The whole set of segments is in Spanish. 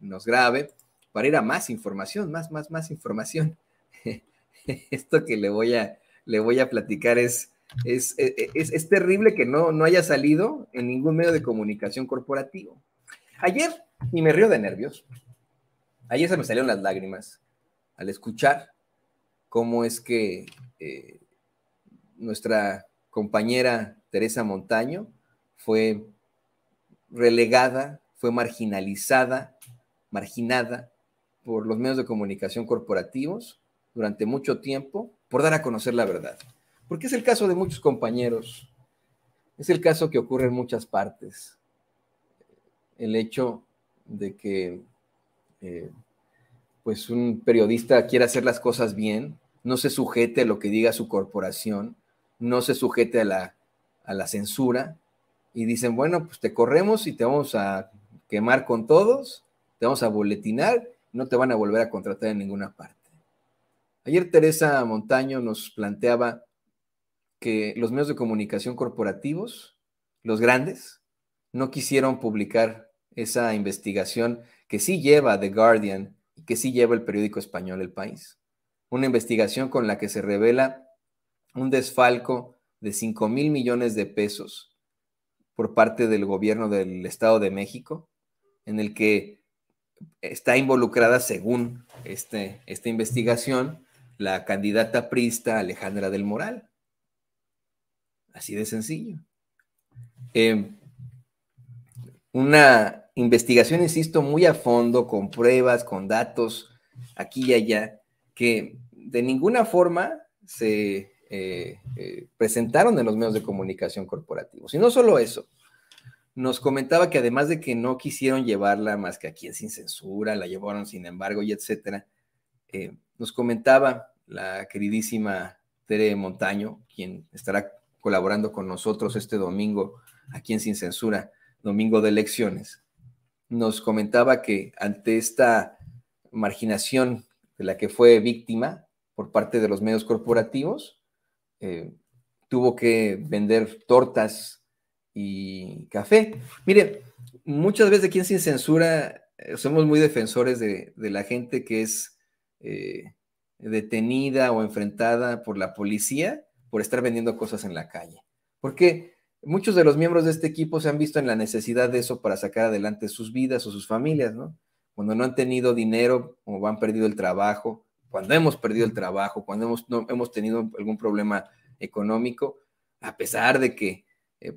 nos grabe para ir a más información, más información. Esto que le voy a platicar es terrible que no haya salido en ningún medio de comunicación corporativo. Ayer, y me río de nervios, ayer se me salieron las lágrimas al escuchar cómo es que nuestra compañera Teresa Montaño fue relegada, fue marginada por los medios de comunicación corporativos durante mucho tiempo por dar a conocer la verdad. Porque es el caso de muchos compañeros, es el caso que ocurre en muchas partes. El hecho de que pues un periodista quiera hacer las cosas bien, no se sujete a lo que diga su corporación, no se sujete a la censura, y dicen, bueno, pues te corremos y te vamos a quemar con todos, te vamos a boletinar, no te van a volver a contratar en ninguna parte. Ayer Teresa Montaño nos planteaba que los medios de comunicación corporativos, los grandes, no quisieron publicar esa investigación que sí lleva The Guardian y que sí lleva el periódico español El País. Una investigación con la que se revela un desfalco de $5,000 millones por parte del gobierno del Estado de México, en el que está involucrada, según esta investigación, la candidata priista Alejandra del Moral. Así de sencillo. Una investigación, insisto, muy a fondo, con pruebas, con datos, aquí y allá, que de ninguna forma se presentaron en los medios de comunicación corporativos. Y no solo eso, nos comentaba que además de que no quisieron llevarla más que aquí en Sin Censura, la llevaron Sin Embargo y etcétera, nos comentaba la queridísima Tere Montaño, quien estará colaborando con nosotros este domingo aquí en Sin Censura, domingo de elecciones, nos comentaba que ante esta marginación de la que fue víctima por parte de los medios corporativos, tuvo que vender tortas y café. Mire, muchas veces aquí en Sin Censura somos muy defensores de la gente que es detenida o enfrentada por la policía por estar vendiendo cosas en la calle. Porque muchos de los miembros de este equipo se han visto en la necesidad de eso para sacar adelante sus vidas o sus familias, ¿no? Cuando no han tenido dinero o han perdido el trabajo, cuando hemos perdido el trabajo, cuando hemos tenido algún problema económico, a pesar de que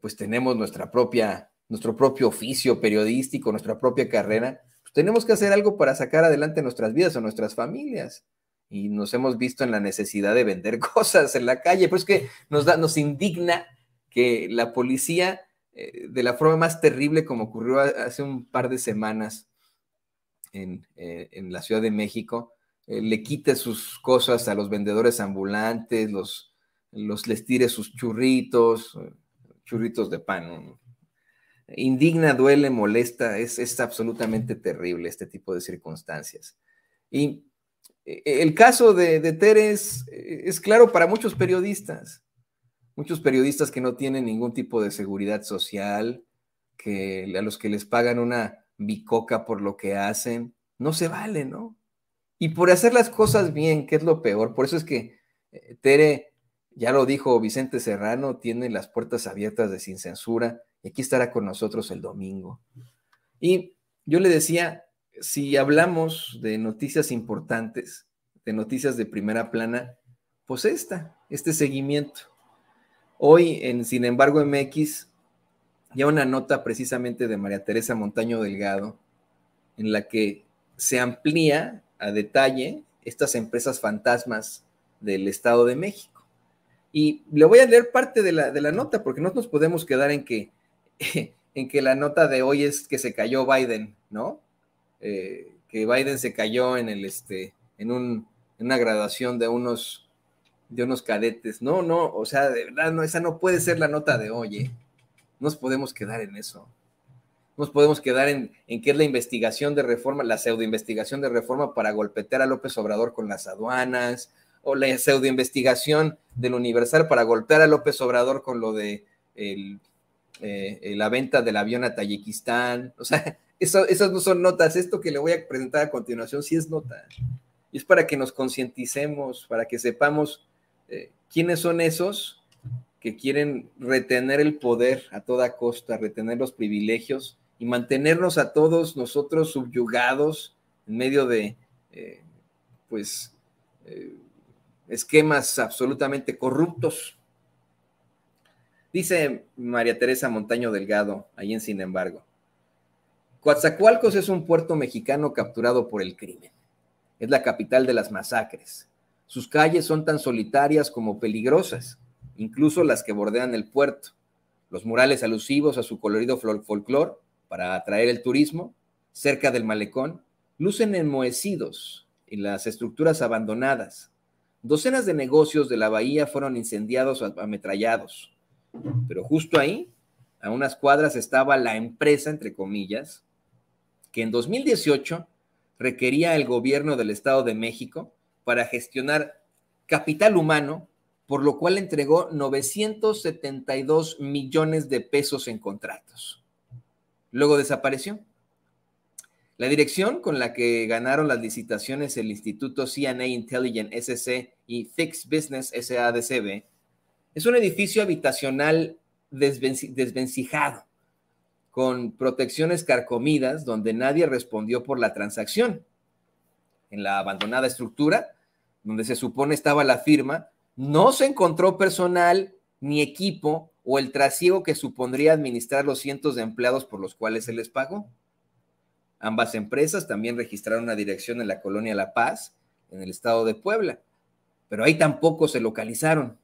pues tenemos nuestro propio oficio periodístico, nuestra propia carrera, pues tenemos que hacer algo para sacar adelante nuestras vidas o nuestras familias. Y nos hemos visto en la necesidad de vender cosas en la calle, pero es que nos indigna que la policía, de la forma más terrible como ocurrió hace un par de semanas en la Ciudad de México, le quite sus cosas a los vendedores ambulantes, les tire sus churritos de pan. Indigna, duele, molesta, es absolutamente terrible este tipo de circunstancias. Y el caso de Tere es claro para muchos periodistas. Muchos periodistas que no tienen ningún tipo de seguridad social, que a los que les pagan una bicoca por lo que hacen, no se vale, ¿no? Y por hacer las cosas bien, que es lo peor. Por eso es que Tere, ya lo dijo Vicente Serrano, tiene las puertas abiertas de Sin Censura y aquí estará con nosotros el domingo. Y yo le decía, si hablamos de noticias importantes, de noticias de primera plana, pues este seguimiento. Hoy en Sin Embargo MX, ya una nota precisamente de María Teresa Montaño Delgado, en la que se amplía a detalle estas empresas fantasmas del Estado de México. Y le voy a leer parte de la nota, porque no nos podemos quedar en que la nota de hoy es que se cayó Biden, ¿no? Que Biden se cayó en una graduación de unos cadetes. No, o sea, de verdad, no, esa no puede ser la nota de hoy, ¿eh? Nos podemos quedar en eso. Nos podemos quedar en qué es la investigación de reforma, la pseudoinvestigación de reforma para golpetear a López Obrador con las aduanas, o la pseudoinvestigación del Universal para golpear a López Obrador con lo de la venta del avión a Tayikistán. O sea, Esas no son notas. Esto que le voy a presentar a continuación sí es nota. Y es para que nos concienticemos, para que sepamos quiénes son esos que quieren retener el poder a toda costa, retener los privilegios y mantenernos a todos nosotros subyugados en medio de esquemas absolutamente corruptos. Dice María Teresa Montaño Delgado, ahí en Sin Embargo: Coatzacoalcos es un puerto mexicano capturado por el crimen. Es la capital de las masacres. Sus calles son tan solitarias como peligrosas, incluso las que bordean el puerto. Los murales alusivos a su colorido folclore, para atraer el turismo, cerca del malecón, lucen enmohecidos y las estructuras abandonadas. Docenas de negocios de la bahía fueron incendiados o ametrallados. Pero justo ahí, a unas cuadras, estaba la empresa, entre comillas, que en 2018 requería el gobierno del Estado de México para gestionar capital humano, por lo cual entregó 972 millones de pesos en contratos. Luego desapareció. La dirección con la que ganaron las licitaciones el Instituto C&A Intelligent SC y Fixed Business SADCB es un edificio habitacional desvencijado, con protecciones carcomidas, donde nadie respondió por la transacción. En la abandonada estructura, donde se supone estaba la firma, no se encontró personal ni equipo o el trasiego que supondría administrar los cientos de empleados por los cuales se les pagó. Ambas empresas también registraron una dirección en la colonia La Paz, en el estado de Puebla, pero ahí tampoco se localizaron,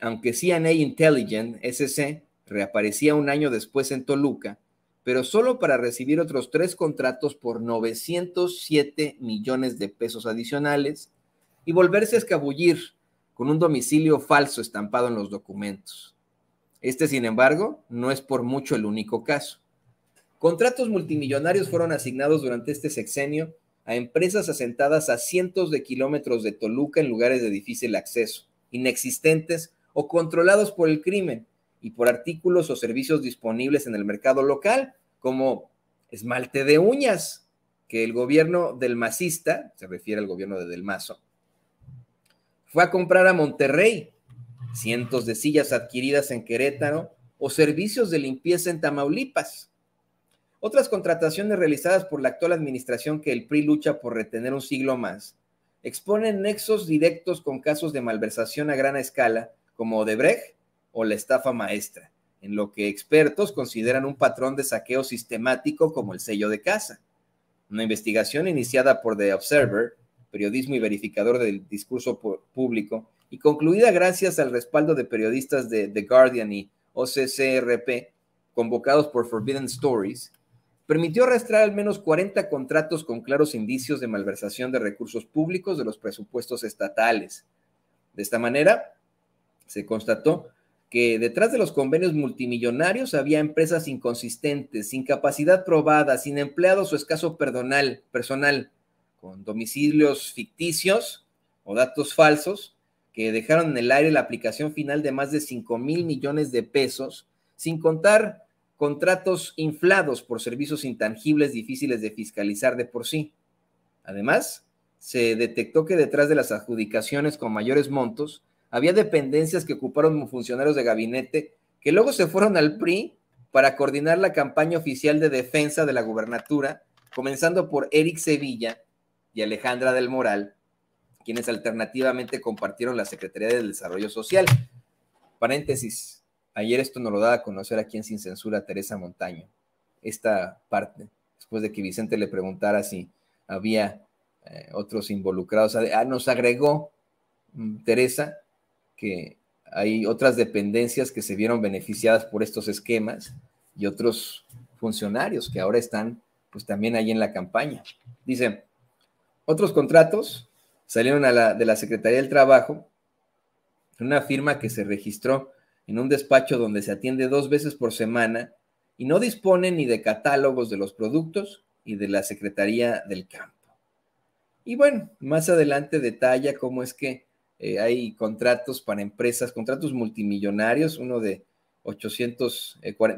aunque C&A Intelligent SC reaparecía un año después en Toluca, pero solo para recibir otros 3 contratos por 907 millones de pesos adicionales y volverse a escabullir con un domicilio falso estampado en los documentos. Este, sin embargo, no es por mucho el único caso. Contratos multimillonarios fueron asignados durante este sexenio a empresas asentadas a cientos de kilómetros de Toluca, en lugares de difícil acceso, inexistentes o controlados por el crimen, y por artículos o servicios disponibles en el mercado local, como esmalte de uñas, que el gobierno del macista, se refiere al gobierno de Del Mazo, fue a comprar a Monterrey, cientos de sillas adquiridas en Querétaro, o servicios de limpieza en Tamaulipas. Otras contrataciones realizadas por la actual administración, que el PRI lucha por retener un siglo más, exponen nexos directos con casos de malversación a gran escala, como Odebrecht o la estafa maestra, en lo que expertos consideran un patrón de saqueo sistemático como el sello de casa. Una investigación iniciada por The Observer, periodismo y verificador del discurso público, y concluida gracias al respaldo de periodistas de The Guardian y OCCRP, convocados por Forbidden Stories, permitió rastrear al menos 40 contratos con claros indicios de malversación de recursos públicos de los presupuestos estatales. De esta manera, se constató que detrás de los convenios multimillonarios había empresas inconsistentes, sin capacidad probada, sin empleados o escaso personal, con domicilios ficticios o datos falsos, que dejaron en el aire la aplicación final de más de 5,000 millones de pesos, sin contar contratos inflados por servicios intangibles difíciles de fiscalizar de por sí. Además, se detectó que detrás de las adjudicaciones con mayores montos había dependencias que ocuparon funcionarios de gabinete que luego se fueron al PRI para coordinar la campaña oficial de defensa de la gubernatura, comenzando por Eric Sevilla y Alejandra del Moral, quienes alternativamente compartieron la Secretaría del Desarrollo Social. Paréntesis, ayer esto nos lo daba a conocer aquí en Sin Censura Teresa Montaño, esta parte, después de que Vicente le preguntara si había otros involucrados. Nos agregó Teresa que hay otras dependencias que se vieron beneficiadas por estos esquemas y otros funcionarios que ahora están pues también ahí en la campaña. Dice, otros contratos salieron de la Secretaría del Trabajo, una firma que se registró en un despacho donde se atiende 2 veces por semana y no dispone ni de catálogos de los productos y de la Secretaría del Campo. Y bueno, más adelante detalla cómo es que hay contratos para empresas, contratos multimillonarios, uno de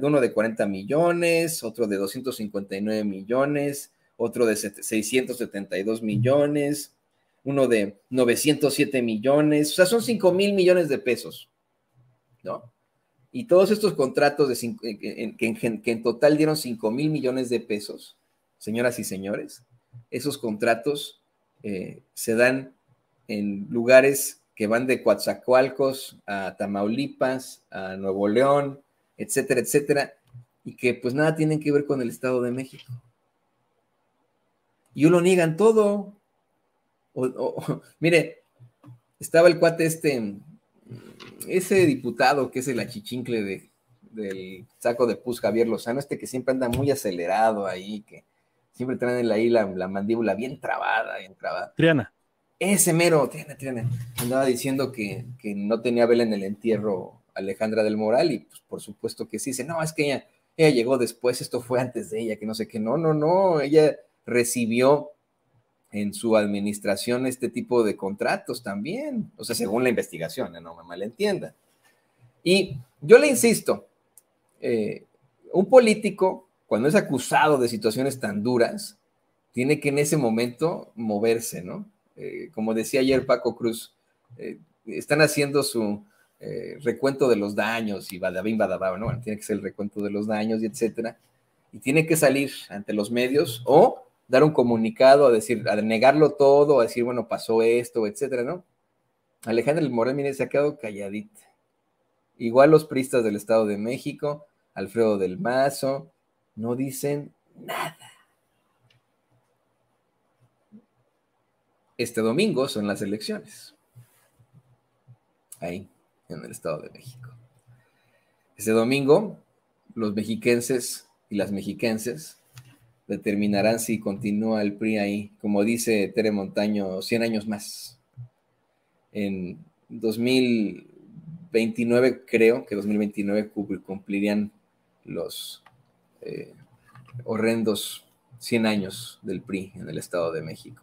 uno de 40 millones, otro de 259 millones, otro de 672 millones, uno de 907 millones, o sea, son 5,000 millones de pesos, ¿no? Y todos estos contratos de que en total dieron 5,000 millones de pesos, señoras y señores, esos contratos se dan en lugares que van de Coatzacoalcos a Tamaulipas, a Nuevo León, etcétera, etcétera, y que pues nada tienen que ver con el Estado de México. Y lo niegan todo. Mire, estaba el cuate ese diputado que es el achichincle del saco de pus, Javier Lozano, que siempre anda muy acelerado ahí, que siempre traen ahí la mandíbula bien trabada, bien trabada. Triana. Ese mero, Triana, andaba diciendo que no tenía vela en el entierro Alejandra del Moral, y pues por supuesto que sí, dice, no, es que ella llegó después, esto fue antes de ella, que no sé qué, no, ella recibió en su administración este tipo de contratos también, o sea, según la investigación, no me malentiendan. Y yo le insisto, un político, cuando es acusado de situaciones tan duras, tiene que en ese momento moverse, ¿no? Como decía ayer Paco Cruz, están haciendo su recuento de los daños y badabín, badabá, ¿no? Bueno, tiene que ser el recuento de los daños y etcétera, y tiene que salir ante los medios o dar un comunicado a negarlo todo, a decir, bueno, pasó esto, etcétera, ¿no? Alejandra del Moral, mire, se ha quedado calladita. Igual los priistas del Estado de México, Alfredo del Mazo, no dicen nada. Este domingo son las elecciones. Ahí, en el Estado de México. Este domingo, los mexiquenses y las mexiquenses determinarán si continúa el PRI ahí, como dice Tere Montaño, 100 años más. En 2029, creo que 2029 cumplirían los horrendos 100 años del PRI en el Estado de México.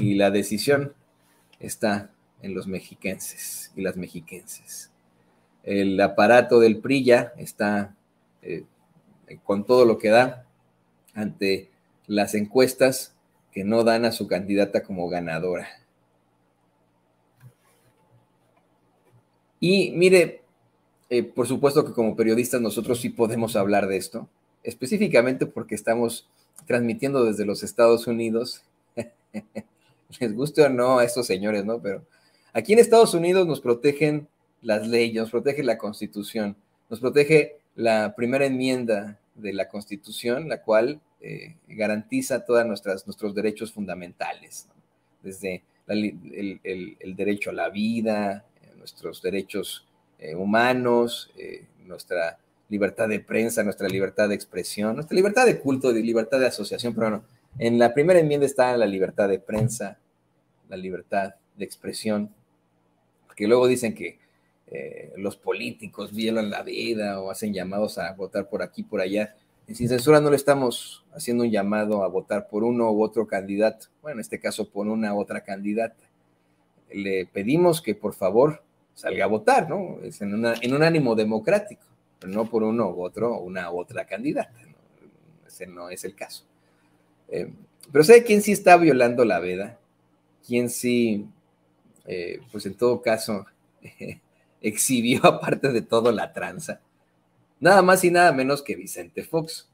Y la decisión está en los mexiquenses y las mexiquenses. El aparato del PRI ya está con todo lo que da ante las encuestas que no dan a su candidata como ganadora. Y mire, por supuesto que como periodistas nosotros sí podemos hablar de esto, específicamente porque estamos transmitiendo desde los Estados Unidos. Les guste o no a estos señores, ¿no? Pero aquí en Estados Unidos nos protegen las leyes, nos protege la Constitución, nos protege la primera enmienda de la Constitución, la cual garantiza todos nuestros derechos fundamentales, ¿no? Desde el derecho a la vida, nuestros derechos humanos, nuestra libertad de prensa, nuestra libertad de expresión, nuestra libertad de culto, de libertad de asociación, pero no. En la primera enmienda está la libertad de prensa, la libertad de expresión, porque luego dicen que los políticos violan la vida o hacen llamados a votar por aquí, por allá. En Sin Censura no le estamos haciendo un llamado a votar por uno u otro candidato. Bueno, en este caso por una u otra candidata. Le pedimos que por favor salga a votar, ¿no? Es en un ánimo democrático, pero no por uno u otro o una u otra candidata, ¿no? Ese no es el caso. Pero ¿sabe quién sí está violando la veda? ¿Quién sí, pues en todo caso... exhibió aparte de todo la tranza, nada más y nada menos que Vicente Fox.